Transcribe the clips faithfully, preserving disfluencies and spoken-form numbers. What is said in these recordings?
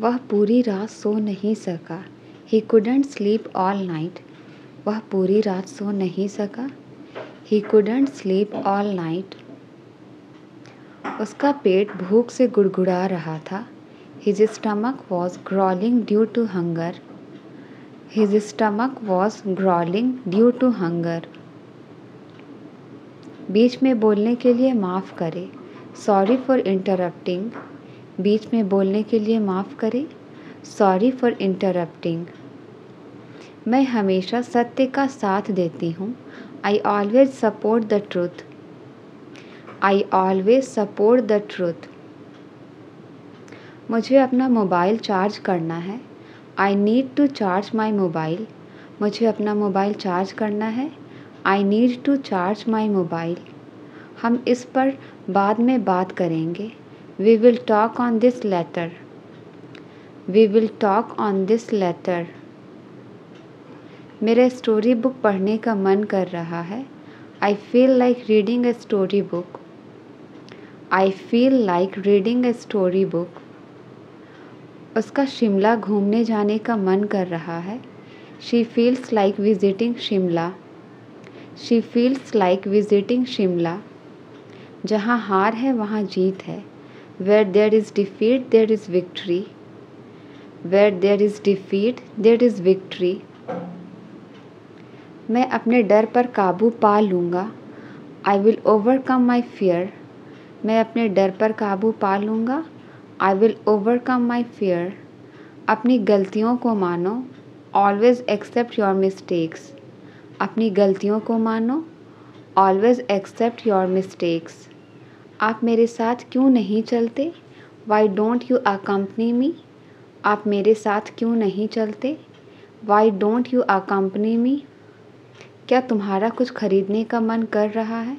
वह पूरी रात सो नहीं सका। He couldn't sleep all night. वह पूरी रात सो नहीं सका। He couldn't sleep all night. उसका पेट भूख से गुड़गुड़ा रहा था। His stomach was growling due to hunger. His stomach was growling due to hunger. बीच में बोलने के लिए माफ़ करे, सॉरी फॉर इंटरप्टिंग। बीच में बोलने के लिए माफ़ करे, सॉरी फॉर इंटरप्टिंग। मैं हमेशा सत्य का साथ देती हूँ। I always support the truth. I always support the truth. मुझे अपना मोबाइल चार्ज करना है। I need to charge my mobile. मुझे अपना मोबाइल चार्ज करना है। I need to charge my mobile. हम इस पर बाद में बात करेंगे। We will talk on this later. We will talk on this later. मेरा स्टोरी बुक पढ़ने का मन कर रहा है। I feel like reading a story book. I feel like reading a story book. उसका शिमला घूमने जाने का मन कर रहा है। She feels like visiting Shimla. She feels like visiting Shimla. जहाँ हार है वहाँ जीत है। Where there is defeat, there is victory. Where there is defeat, there is victory. मैं अपने डर पर काबू पा लूँगा। I will overcome my fear. मैं अपने डर पर काबू पा लूँगा। I will overcome my fear. अपनी गलतियों को मानो। Always accept your mistakes. अपनी गलतियों को मानो। Always accept your mistakes. आप मेरे साथ क्यों नहीं चलते? Why don't you accompany me? आप मेरे साथ क्यों नहीं चलते? Why don't you accompany me? क्या तुम्हारा कुछ खरीदने का मन कर रहा है?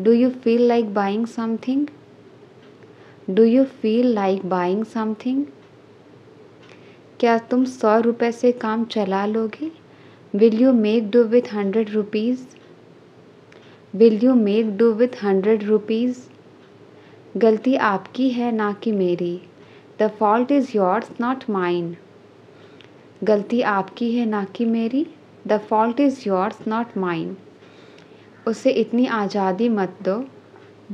Do you feel like buying something? Do you feel like buying something? क्या तुम सौ रुपये से काम चला लोगे? Will you make do with hundred rupees? Will you make do with hundred rupees? गलती आपकी है ना कि मेरी। The fault is yours not mine. गलती आपकी है ना कि मेरी। The fault is yours not mine. उसे इतनी आज़ादी मत दो।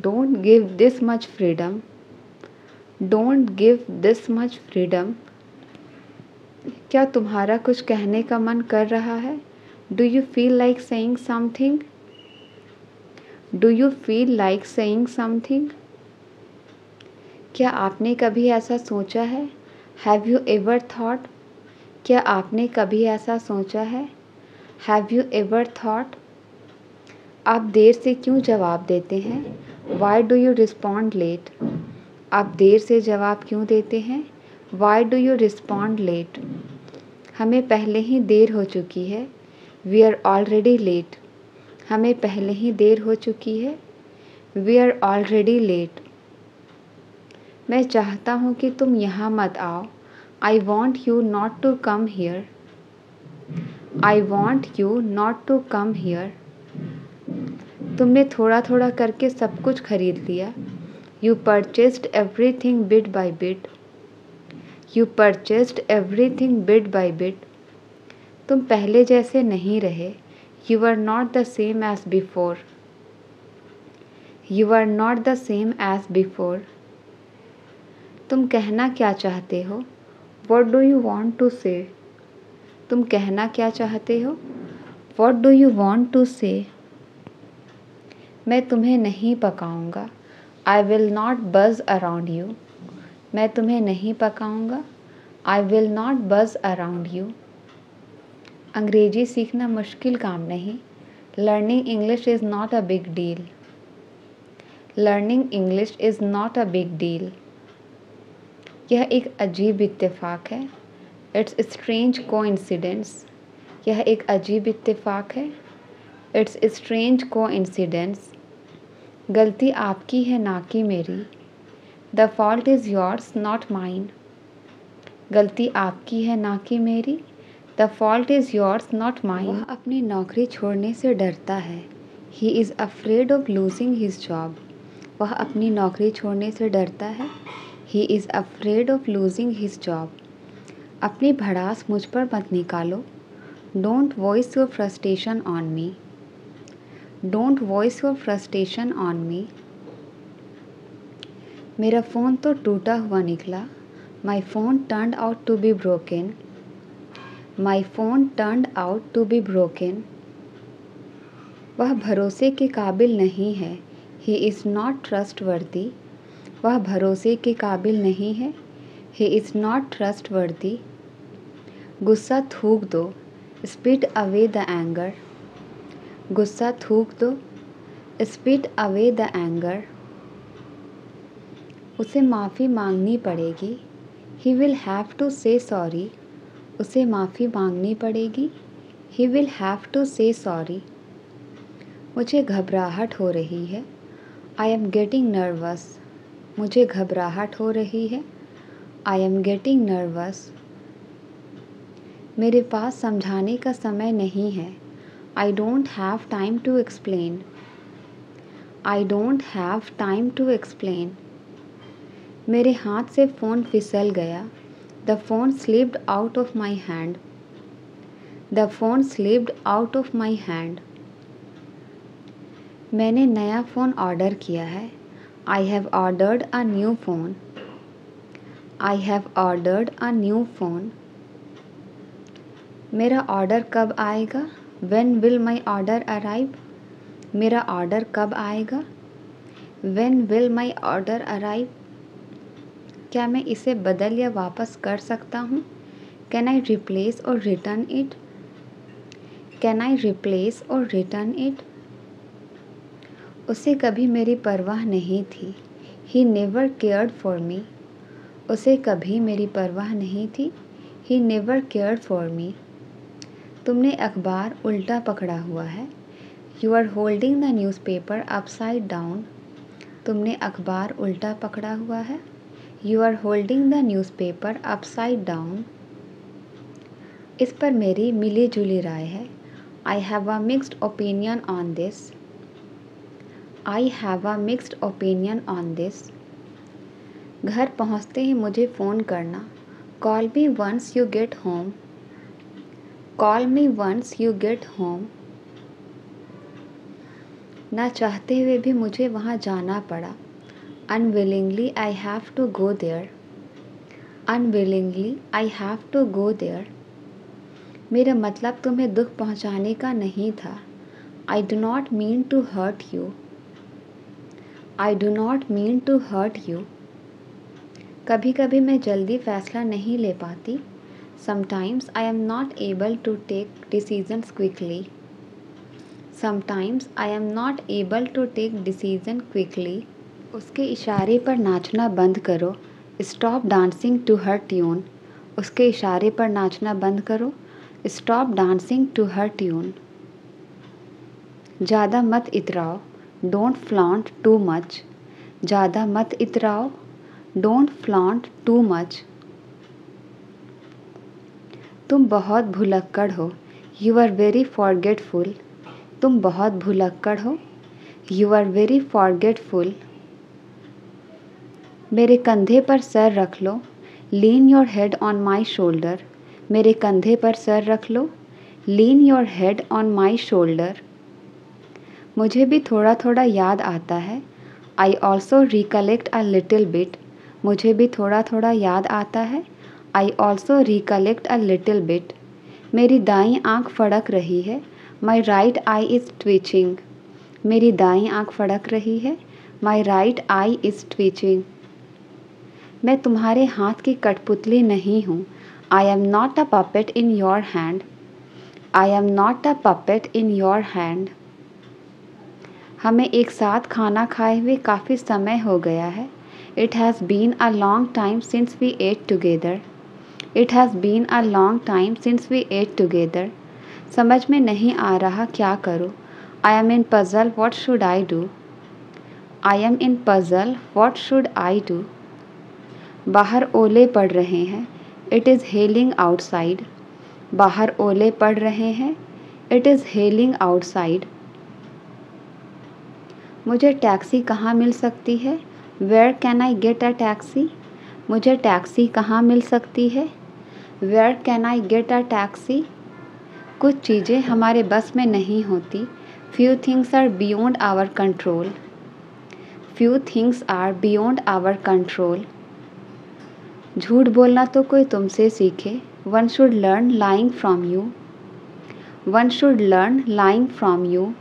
Don't give this much freedom. Don't give this much freedom. क्या तुम्हारा कुछ कहने का मन कर रहा है? Do you feel like saying something? Do you feel like saying something? क्या आपने कभी ऐसा सोचा है? Have you ever thought? क्या आपने कभी ऐसा सोचा है? Have you ever thought? आप देर से क्यों जवाब देते हैं? Why do you respond late? आप देर से जवाब क्यों देते हैं? Why do you respond late? हमें पहले ही देर हो चुकी है। We are already late. हमें पहले ही देर हो चुकी है। We are already late. मैं चाहता हूँ कि तुम यहाँ मत आओ। I want you not to come here. I want you not to come here. तुमने थोड़ा थोड़ा करके सब कुछ खरीद लिया। You purchased everything bit by bit. You purchased everything bit by bit. तुम पहले जैसे नहीं रहे। You are not the same as before. You are not the same as before. तुम कहना क्या चाहते हो? What do you want to say? तुम कहना क्या चाहते हो? What do you want to say? मैं तुम्हें नहीं पकाऊंगा। I will not buzz around you. मैं तुम्हें नहीं पकाऊंगा। I will not buzz around you. अंग्रेजी सीखना मुश्किल काम नहीं। Learning English is not a big deal. Learning English is not a big deal. यह एक अजीब इत्तेफाक है। It's strange coincidence. यह एक अजीब इत्तेफाक है। It's strange coincidence. गलती आपकी है ना कि मेरी। The fault is yours not mine. गलती आपकी है ना कि मेरी। The fault is yours not mine. वह अपनी नौकरी छोड़ने से डरता है। He is afraid of losing his job. वह अपनी नौकरी छोड़ने से डरता है। He is afraid of losing his job. अपनी भड़ास मुझ पर मत निकालो। Don't voice your frustration on me. Don't voice your frustration on me. मेरा फ़ोन तो टूटा हुआ निकला। My phone turned out to be broken. My phone turned out to be broken. वह भरोसे के काबिल नहीं है। He is not trustworthy. वह भरोसे के काबिल नहीं है। He is not trustworthy. गुस्सा थूक दो। Spit away the anger. गुस्सा थूक दो। Spit away the anger. उसे माफ़ी मांगनी पड़ेगी। He will have to say sorry. उसे माफ़ी मांगनी पड़ेगी। He will have to say sorry. मुझे घबराहट हो रही है। I am getting nervous. मुझे घबराहट हो रही है। I am getting nervous. मेरे पास समझाने का समय नहीं है। I don't have time to explain. I don't have time to explain. मेरे हाथ से फ़ोन फिसल गया। The phone slipped out of my hand. The phone slipped out of my hand. मैंने नया फ़ोन ऑर्डर किया है। I have ordered a new phone. I have ordered a new phone. मेरा ऑर्डर कब आएगा? When will my order arrive? मेरा order कब आएगा? When will my order arrive? क्या मैं इसे बदल या वापस कर सकता हूँ? Can I replace or return it? Can I replace or return it? उसे कभी मेरी परवाह नहीं थी। He never cared for me. उसे कभी मेरी परवाह नहीं थी। He never cared for me. तुमने अखबार उल्टा पकड़ा हुआ है। You are holding the newspaper upside down. तुमने अखबार उल्टा पकड़ा हुआ है। You are holding the newspaper upside down. इस पर मेरी मिली जुली राय है। I have a mixed opinion on this. I have a mixed opinion on this. घर पहुँचते ही मुझे फ़ोन करना। Call me once you get home. Call me once you get home. ना चाहते हुए भी मुझे वहाँ जाना पड़ा। Unwillingly I have to go there. Unwillingly I have to go there. मेरा मतलब तुम्हें दुख पहुँचाने का नहीं था। I do not mean to hurt you. I do not mean to hurt you. कभी कभी मैं जल्दी फ़ैसला नहीं ले पाती। Sometimes I am not able to take decisions quickly. Sometimes I am not able to take decision quickly. उसके इशारे पर नाचना बंद करो। Stop dancing to her tune. उसके इशारे पर नाचना बंद करो। Stop dancing to her tune. ज़्यादा मत इतराओ। Don't flaunt too much. ज़्यादा मत इतराओ। Don't flaunt too much. तुम बहुत भुलक्कड़ हो। You are very forgetful. तुम बहुत भुलक्कड़ हो। You are very forgetful. मेरे कंधे पर सर रख लो। Lean your head on my shoulder. मेरे कंधे पर सर रख लो। Lean your head on my shoulder. मुझे भी थोड़ा थोड़ा याद आता है। I also recollect a little bit. मुझे भी थोड़ा थोड़ा याद आता है। I also recollect a little bit. मेरी दाईं आंख फड़क रही है। My right eye is twitching. मेरी दाईं आंख फड़क रही है। My right eye is twitching. मैं तुम्हारे हाथ की कठपुतली नहीं हूँ। I am not a puppet in your hand. I am not a puppet in your hand. हमें एक साथ खाना खाए हुए काफ़ी समय हो गया है। It has been a long time since we ate together. It has been a long time since we ate together. समझ में नहीं आ रहा क्या करूं। I am in puzzle what should I do. I am in puzzle what should I do. बाहर ओले पड़ रहे हैं। It is hailing outside. बाहर ओले पड़ रहे हैं। It is hailing outside. मुझे टैक्सी कहाँ मिल सकती है? Where can I get a taxi? मुझे टैक्सी कहाँ मिल सकती है? Where can I get a taxi. कुछ चीज़ें हमारे बस में नहीं होती। Few things are beyond our control. Few things are beyond our control. झूठ बोलना तो कोई तुमसे सीखे। One should learn lying from you. One should learn lying from you.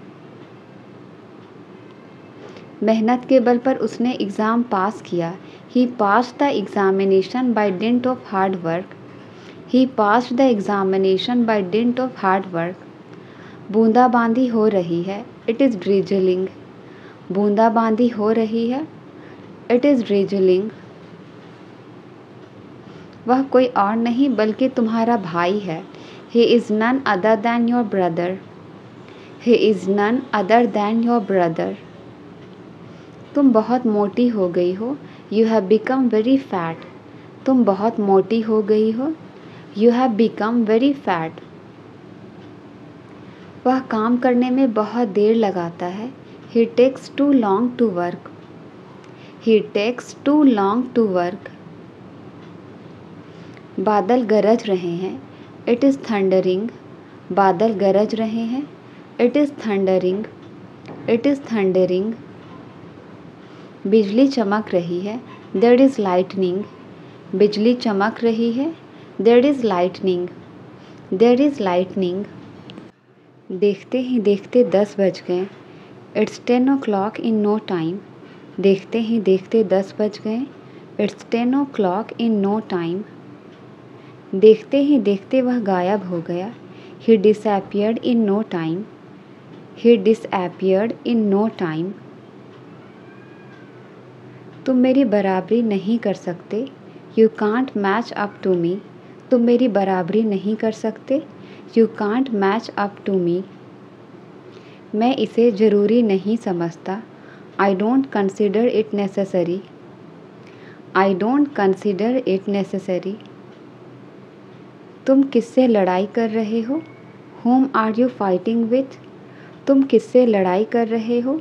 मेहनत के बल पर उसने एग्ज़ाम पास किया। He pass the examination by dint of hard work. He pass the examination by dint of hard work. बूंदाबांदी हो रही है। It is drizzling. बूंदाबांदी हो रही है। It is drizzling. वह कोई और नहीं बल्कि तुम्हारा भाई है। He is none other than your brother. He is none other than your brother. तुम बहुत मोटी हो गई हो। You have become very fat. तुम बहुत मोटी हो गई हो। You have become very fat. वह काम करने में बहुत देर लगाता है। He takes too long to work. He takes too long to work. बादल गरज रहे हैं। It is thundering. बादल गरज रहे हैं। It is thundering. It is thundering. बिजली चमक रही है। There is lightning. बिजली चमक रही है। There is lightning. There is lightning. देखते ही देखते दस बज गए। It's ten o'clock in no time. देखते ही देखते दस बज गए। It's ten o'clock in no time. देखते ही देखते वह गायब हो गया। He disappeared in no time. He disappeared in no time. तुम मेरी बराबरी नहीं कर सकते। You can't match up to me. तुम मेरी बराबरी नहीं कर सकते। You can't match up to me. मैं इसे ज़रूरी नहीं समझता। I don't consider it necessary. I don't consider it necessary. तुम किससे लड़ाई कर रहे हो? Whom are you fighting with. तुम किससे लड़ाई कर रहे हो?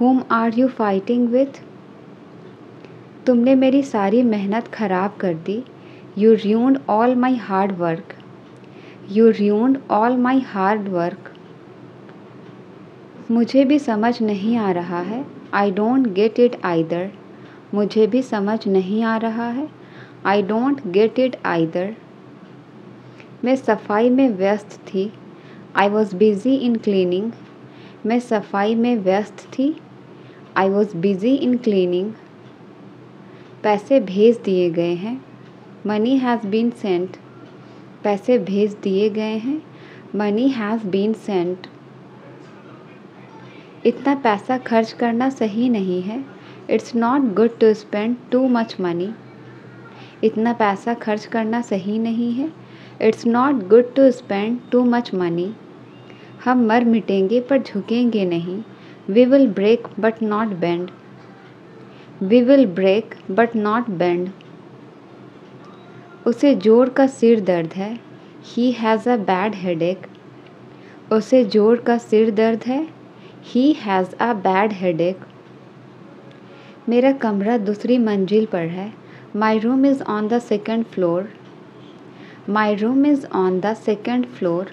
Whom are you fighting with. तुमने मेरी सारी मेहनत ख़राब कर दी। You ruined all my hard work. You ruined all my hard work. मुझे भी समझ नहीं आ रहा है। I don't get it either. मुझे भी समझ नहीं आ रहा है। I don't get it either. मैं सफाई में व्यस्त थी। I was busy in cleaning. मैं सफाई में व्यस्त थी। I was busy in cleaning. पैसे भेज दिए गए हैं। Money has been sent. पैसे भेज दिए गए हैं। Money has been sent. इतना पैसा खर्च करना सही नहीं है। It's not good to spend too much money. इतना पैसा खर्च करना सही नहीं है। It's not good to spend too much money. हम मर मिटेंगे पर झुकेंगे नहीं। We will break but not bend. We will break but not bend. उसे जोड़ का सिर दर्द है। He has a bad headache. उसे जोड़ का सिर दर्द है। He has a bad headache. मेरा कमरा दूसरी मंजिल पर है। My room is on the second floor. My room is on the second floor.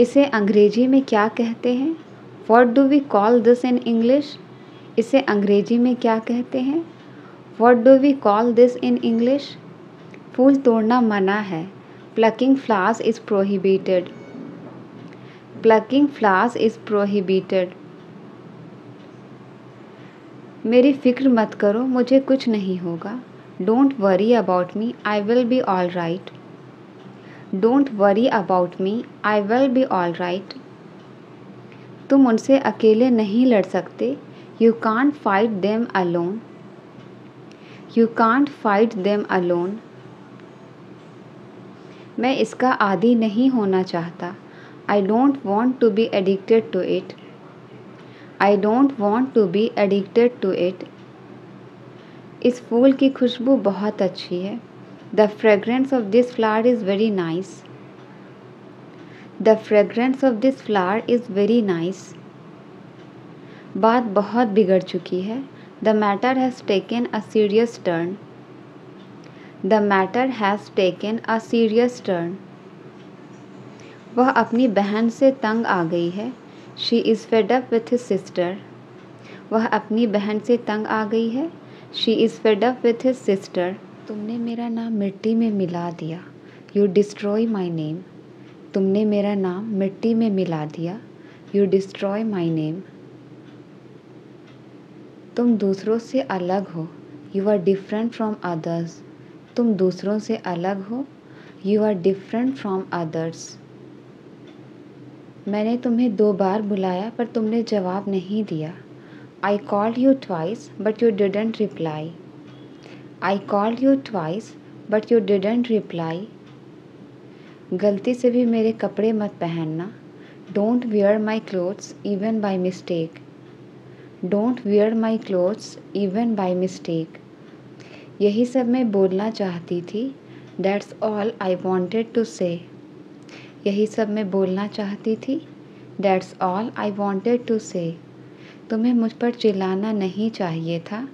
इसे अंग्रेजी में क्या कहते हैं? What do we call this in English? इसे अंग्रेजी में क्या कहते हैं? What do we call this in English? फूल तोड़ना मना है। Plucking flowers is prohibited. Plucking flowers is prohibited. मेरी फ़िक्र मत करो, मुझे कुछ नहीं होगा। Don't worry about me, I will be all right. Don't worry about me, I will be all right. तुम उनसे अकेले नहीं लड़ सकते। You can't fight them alone. You can't fight them alone. मैं इसका आदी नहीं होना चाहता। I don't want to be addicted to it. I don't want to be addicted to it. इस फूल की खुशबू बहुत अच्छी है। The fragrance of this flower is very nice. The fragrance of this flower is very nice. बात बहुत बिगड़ चुकी है। The matter has taken a serious turn. The matter has taken a serious turn. वह अपनी बहन से तंग आ गई है. She is fed up with his sister. वह अपनी बहन से तंग आ गई है. She is fed up with his sister. तुमने मेरा नाम मिट्टी में मिला दिया. You destroy my name. तुमने मेरा नाम मिट्टी में मिला दिया. You destroy my name. तुम दूसरों से अलग हो. You are different from others. तुम दूसरों से अलग हो. You are different from others. मैंने तुम्हें दो बार बुलाया पर तुमने जवाब नहीं दिया. I called you twice but you didn't reply. I called you twice but you didn't reply. गलती से भी मेरे कपड़े मत पहनना. Don't wear my clothes even by mistake. Don't wear my clothes even by mistake. यही सब मैं बोलना चाहती थी. That's all I wanted to say. यही सब मैं बोलना चाहती थी. That's all I wanted to say. तुम्हें मुझ पर चिल्लाना नहीं चाहिए था.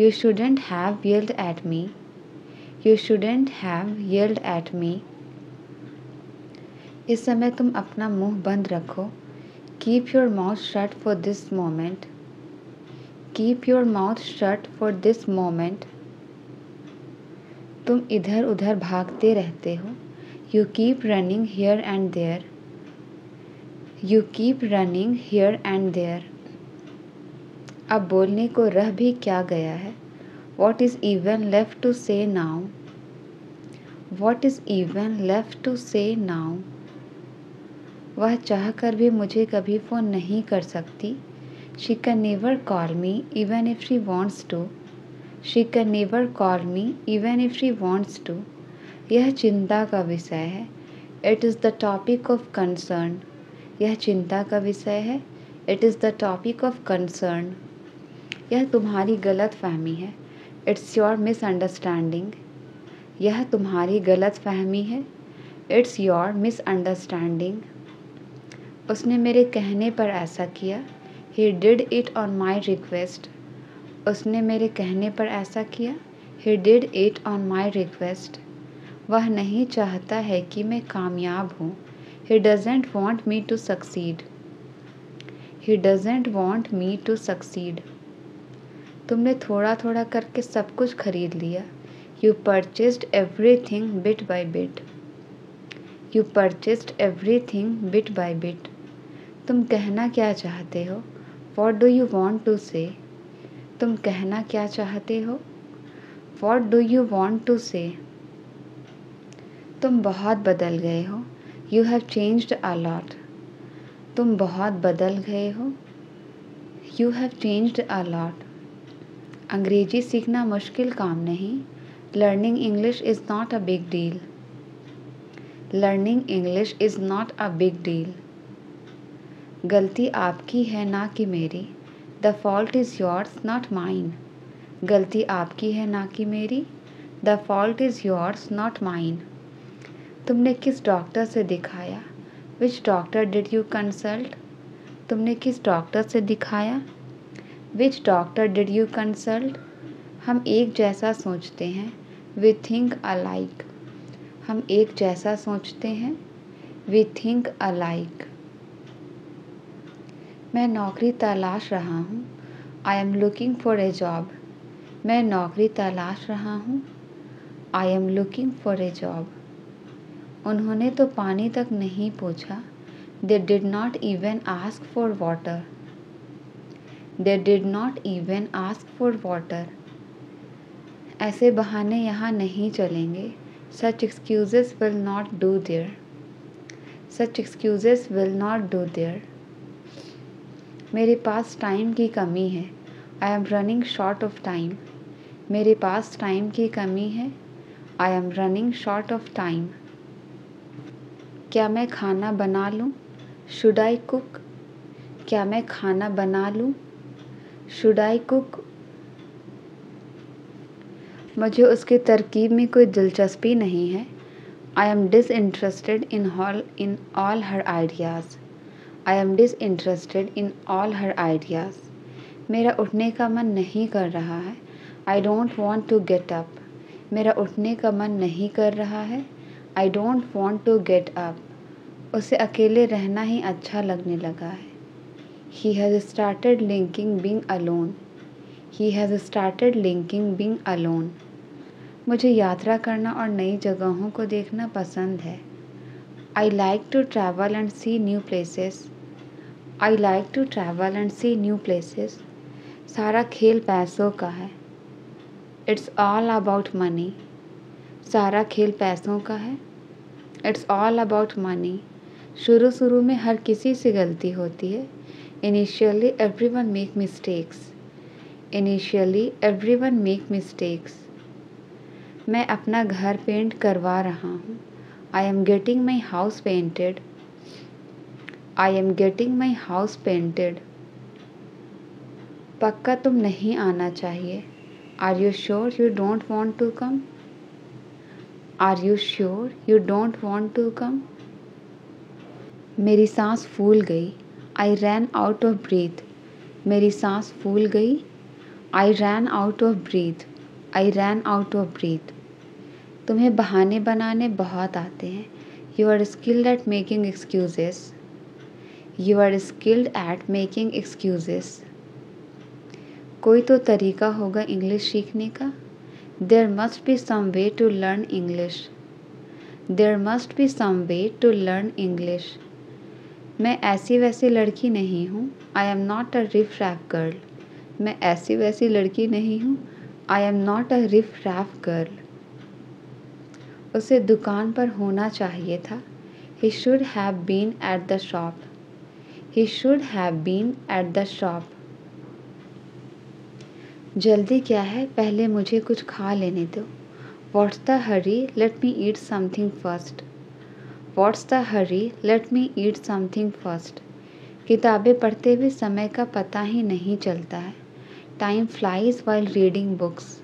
You shouldn't have yelled at me. You shouldn't have yelled at me. इस समय तुम अपना मुंह बंद रखो. Keep your mouth shut for this moment. Keep your mouth shut for this moment. तुम इधर उधर भागते रहते हो. You keep running here and there. You keep running here and there. अब बोलने को रह भी क्या गया है. What is even left to say now? What is even left to say now? वह चाहकर भी मुझे कभी फ़ोन नहीं कर सकती. She can never call me even if she wants to. She can never call me even if she wants to. यह चिंता का विषय है. It is the topic of concern. यह चिंता का विषय है. It is the topic of concern. यह तुम्हारी गलत फहमी है. It's your misunderstanding. यह तुम्हारी गलत फहमी है. It's your misunderstanding. उसने मेरे कहने पर ऐसा किया. He did it on my request. उसने मेरे कहने पर ऐसा किया. He did it on my request. वह नहीं चाहता है कि मैं कामयाब हूँ. He doesn't want me to succeed. He doesn't want me to succeed. तुमने थोड़ा थोड़ा करके सब कुछ खरीद लिया. You purchased everything bit by bit. You purchased everything bit by bit. तुम कहना क्या चाहते हो? What do you want to say? तुम कहना क्या चाहते हो? What do you want to say? तुम बहुत बदल गए हो. You have changed a lot. तुम बहुत बदल गए हो. You have changed a lot. अंग्रेजी सीखना मुश्किल काम नहीं. Learning English is not a big deal. Learning English is not a big deal. गलती आपकी है ना कि मेरी. The fault is yours, not mine. गलती आपकी है ना कि मेरी. The fault is yours, not mine. तुमने किस डॉक्टर से दिखाया? Which doctor did you consult? तुमने किस डॉक्टर से दिखाया? Which doctor did you consult? हम एक जैसा सोचते हैं. We think alike. हम एक जैसा सोचते हैं. We think alike. मैं नौकरी तलाश रहा हूँ. I am looking for a job. मैं नौकरी तलाश रहा हूँ. I am looking for a job. उन्होंने तो पानी तक नहीं पूछा. They did not even ask for water. They did not even ask for water. ऐसे बहाने यहाँ नहीं चलेंगे. Such excuses will not do there. Such excuses will not do there. मेरे पास टाइम की कमी है. I am running short of time. मेरे पास टाइम की कमी है. I am running short of time. क्या मैं खाना बना लूँ? Should I cook? क्या मैं खाना बना लूँ? Should I cook? मुझे उसकी तरकीब में कोई दिलचस्पी नहीं है. I am disinterested in all in all her ideas. I am disinterested in all her ideas. मेरा उठने का मन नहीं कर रहा है. I don't want to get up. मेरा उठने का मन नहीं कर रहा है। I don't want to get up. उसे अकेले रहना ही अच्छा लगने लगा है। He has started linking being alone. He has started linking being alone. मुझे यात्रा करना और नई जगहों को देखना पसंद है। I like to travel and see new places. I like to travel and see new places. सारा खेल पैसों का है। It's all about money. सारा खेल पैसों का है। It's all about money. शुरू शुरू में हर किसी से गलती होती है। Initially every one make mistakes. Initially every one make mistakes. मैं अपना घर पेंट करवा रहा हूँ। I am getting my house painted. I am getting my house painted. पक्का तुम नहीं आना चाहिए। Are you sure you don't want to come. Are you sure you don't want to come. मेरी सांस फूल गई। I ran out of breath. मेरी सांस फूल गई। I ran out of breath. I ran out of breath. तुम्हें बहाने बनाने बहुत आते हैं। You are skilled at making excuses. You are skilled at making excuses. कोई तो तरीका होगा इंग्लिश सीखने का। There must be some way to learn English. There must be some way to learn English. मैं ऐसी वैसी लड़की नहीं हूँ। I am not a riff raff girl. मैं ऐसी वैसी लड़की नहीं हूँ। I am not a riff raff girl. उसे दुकान पर होना चाहिए था। He should have been at the shop. He should have been at the shop. जल्दी क्या है, पहले मुझे कुछ खा लेने दो। What's the hurry, let me eat something first. What's the hurry, let me eat something first. किताबें पढ़ते हुए समय का पता ही नहीं चलता है। Time flies while reading books.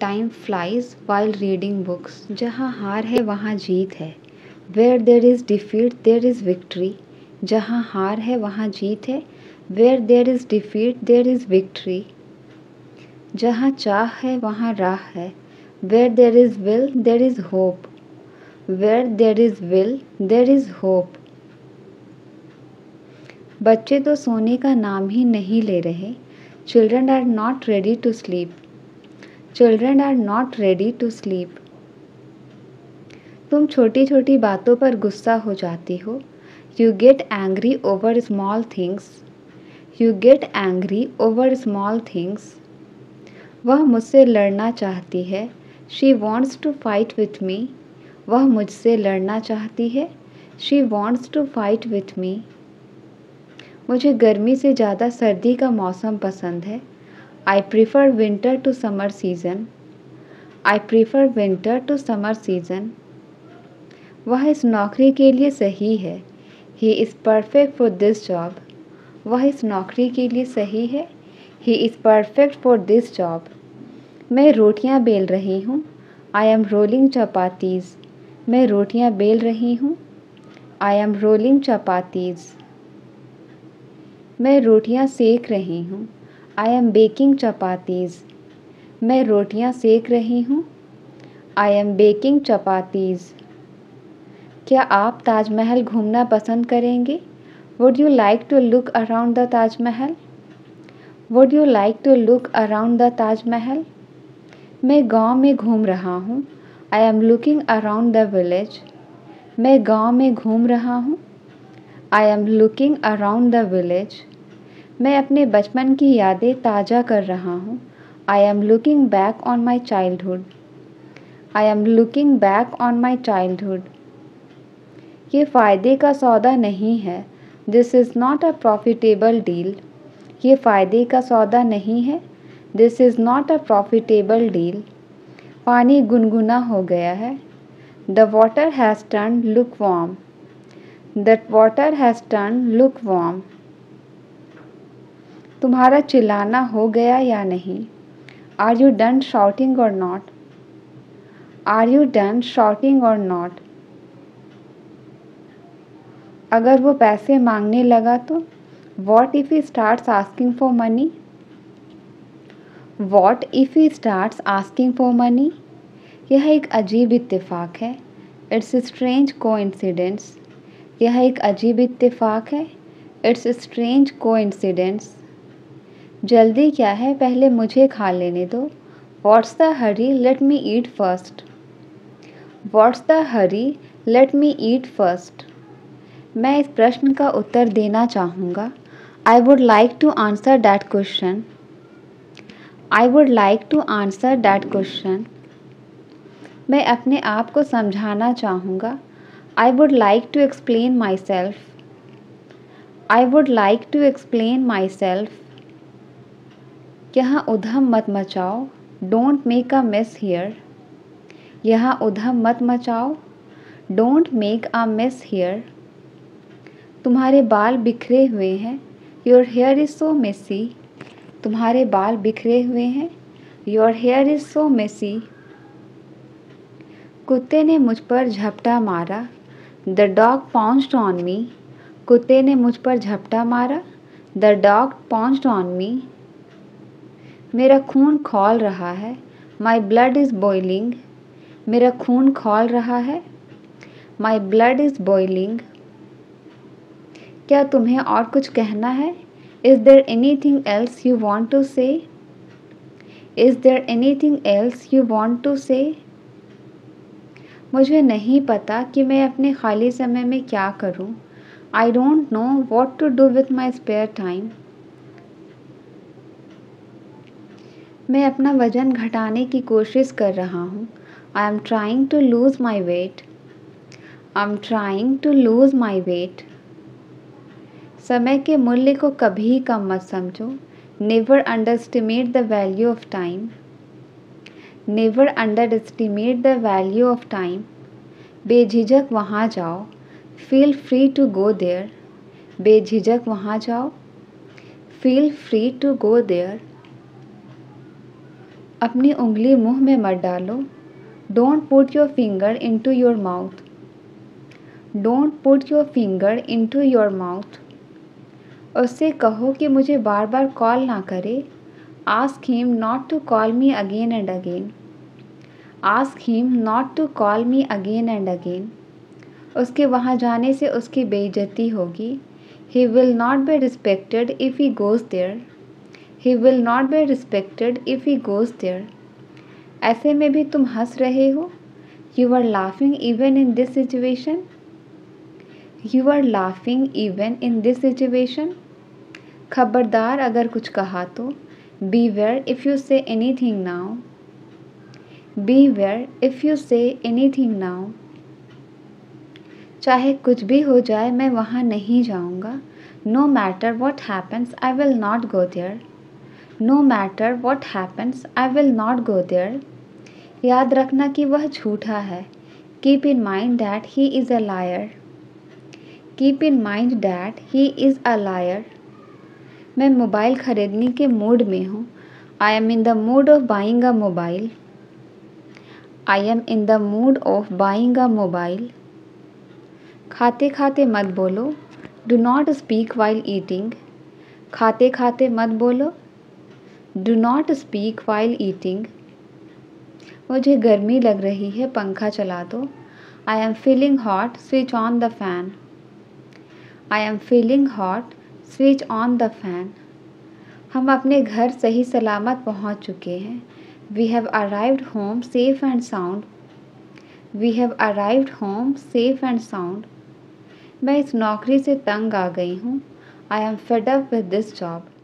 Time flies while reading books. जहाँ हार है वहाँ जीत है। Where there is defeat there is victory. जहाँ हार है वहाँ जीत है। Where there is defeat there is victory. जहाँ चाह है वहाँ राह है। Where there is will there is hope. Where there is will there is hope. बच्चे तो सोने का नाम ही नहीं ले रहे। Children are not ready to sleep. Children are not ready to sleep. तुम छोटी छोटी बातों पर गुस्सा हो जाती हो। You get angry over small things. You get angry over small things. वह मुझसे लड़ना चाहती है। She wants to fight with me. वह मुझसे लड़ना चाहती है। She wants to fight with me. मुझे गर्मी से ज़्यादा सर्दी का मौसम पसंद है। I prefer winter to summer season. I prefer winter to summer season. वह इस नौकरी के लिए सही है। He is perfect for this job. वह इस नौकरी के लिए सही है। He is perfect for this job. मैं रोटियां बेल रही हूँ। I am rolling chapatis. मैं रोटियां बेल रही हूँ। I am rolling chapatis. मैं रोटियां सेक रही हूँ। I am baking chapatis. मैं रोटियां सेक रही हूँ। I am baking chapatis. क्या आप ताजमहल घूमना पसंद करेंगे? Would you like to look around the Taj Mahal? Would you like to look around the Taj Mahal? मैं गांव में घूम रहा हूँ। I am looking around the village. मैं गांव में घूम रहा हूँ। I am looking around the village. मैं अपने बचपन की यादें ताज़ा कर रहा हूँ। I am looking back on my childhood. I am looking back on my childhood. ये फ़ायदे का सौदा नहीं है। This is not a profitable deal. ये फ़ायदे का सौदा नहीं है। This is not a profitable deal. पानी गुनगुना हो गया है। The water has turned lukewarm. The water has turned lukewarm. तुम्हारा चिल्लाना हो गया या नहीं? Are you done shouting or not? Are you done shouting or not? अगर वो पैसे मांगने लगा तो? What if he starts asking for money? What if he starts asking for money? यह एक अजीब इत्तेफाक है। It's strange coincidence. यह एक अजीब इत्तेफाक है। It's strange coincidence. जल्दी क्या है, पहले मुझे खा लेने दो। What's the hurry, let me eat first. What's the hurry, let me eat first. मैं इस प्रश्न का उत्तर देना चाहूँगा। I would like to answer that question. I would like to answer that question. मैं अपने आप को समझाना चाहूँगा। I would like to explain myself. I would like to explain myself. यहाँ उधम मत मचाओ। Don't make a mess here. यहाँ उधम मत मचाओ। Don't make a mess here. तुम्हारे बाल बिखरे हुए हैं। Your hair is so messy. तुम्हारे बाल बिखरे हुए हैं। Your hair is so Messi. कुत्ते ने मुझ पर झपटा मारा। The dog pounced on me. कुत्ते ने मुझ पर झपटा मारा। The dog pounced on me. मेरा खून खौल रहा है। My blood is boiling. मेरा खून खौल रहा है। My blood is boiling. क्या तुम्हें और कुछ कहना है? Is there anything else you want to say? Is there anything else you want to say? मुझे नहीं पता कि मैं अपने खाली समय में क्या करूं। I don't know what to do with my spare time. मैं अपना वज़न घटाने की कोशिश कर रहा हूं। I am trying to lose my weight. I am trying to lose my weight. समय के मूल्य को कभी कम मत समझो। Never underestimate the value of time. Never underestimate the value of time. बेझिझक वहाँ जाओ। Feel free to go there. बेझिझक वहाँ जाओ। Feel free to go there. अपनी उंगली मुंह में मत डालो। Don't put your finger into your mouth. Don't put your finger into your mouth. उससे कहो कि मुझे बार बार कॉल ना करे। Ask him not to call me again and again. Ask him not to call me again and again. उसके वहाँ जाने से उसकी बेइज्जती होगी। He will not be respected if he goes there. He will not be respected if he goes there. ऐसे में भी तुम हंस रहे हो। You are laughing even in this situation. You are laughing even in this situation. खबरदार अगर कुछ कहा तो। Beware if you say anything now. Beware if you say anything now. चाहे कुछ भी हो जाए मैं वहाँ नहीं जाऊँगा। No matter what happens, I will not go there. No matter what happens, I will not go there. याद रखना कि वह झूठा है। Keep in mind that he is a liar. Keep in mind that he is a liar. मैं mobile ख़रीदने के mood में हूँ। I am in the mood of buying a mobile. I am in the mood of buying a mobile. खाते खाते मत बोलो। Do not speak while eating. खाते खाते मत बोलो। Do not speak while eating. मुझे गर्मी लग रही है, पंखा चला दो। I am feeling hot, switch on the fan. I am feeling hot, switch on the fan. हम अपने घर सही सलामत पहुंच चुके हैं। We have arrived home safe and sound. We have arrived home safe and sound. मैं इस नौकरी से तंग आ गई हूँ। I am fed up with this job.